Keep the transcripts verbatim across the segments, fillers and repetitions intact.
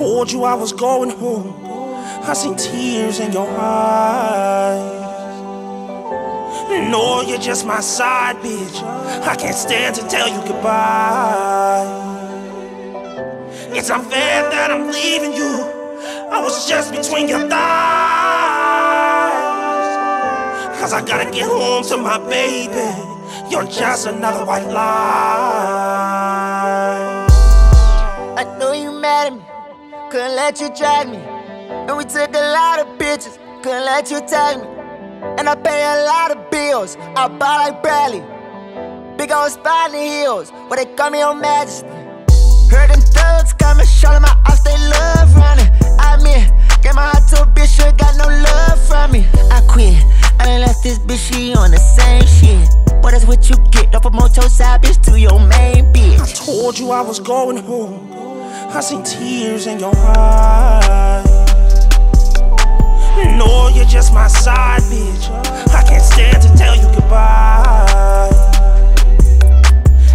told you I was going home. I seen tears in your eyes. No, you're just my side bitch. I can't stand to tell you goodbye. It's unfair that I'm leaving you. I was just between your thighs. Cause I gotta get home to my baby. You're just another white lie. I know you mad at me, couldn't let you drag me. And we took a lot of pictures, couldn't let you tag me. And I pay a lot of bills, I buy like Bradley. Big old spot in the hills, where they call me on Majesty. Heard them thugs coming, shot at my ops, they love running. I mean, gave my heart to a bitch, sure got no love from me. I quit, I done left this bitch, she on the same shit. Boy, that's what you get, don't promote your side bitch to your main bitch. I told you I was going home, I seen tears in your eyes. No, you're just my side bitch. I can't stand to tell you goodbye.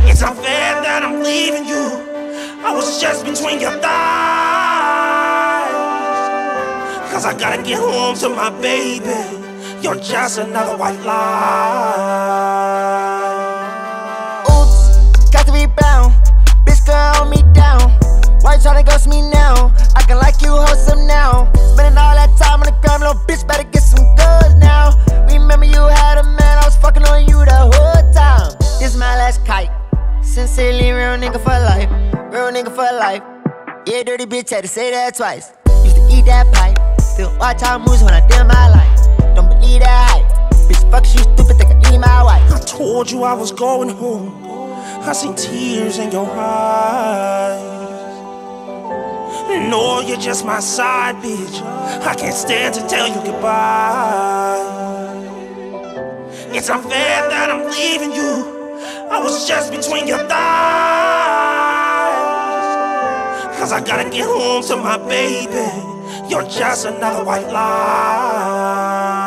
It's unfair that I'm leaving you. I was just between your thighs. Cause I gotta get home to my baby. You're just another white lie. Oops, got to be bound. Bitch, girl, hold me down. Why you tryna ghost me now? I can like you wholesome now. Spending all that time on the gram, little bitch, better get some goods now. Remember you had a man, I was fucking on you the whole time. This my last kite. Sincerely, real nigga for life. Real nigga for life. Yeah, dirty bitch, had to say that twice. Used to eat that pipe. Still watch how I moves when I did my life. Don't believe that hype. Bitch, fuck you, stupid, think I eat my wife. I told you I was going home. I seen tears in your eyes. No, you're just my side bitch. I can't stand to tell you goodbye. It's unfair that I'm leaving you. I was just between your thighs. Cause I gotta get home to my baby. You're just another white lie.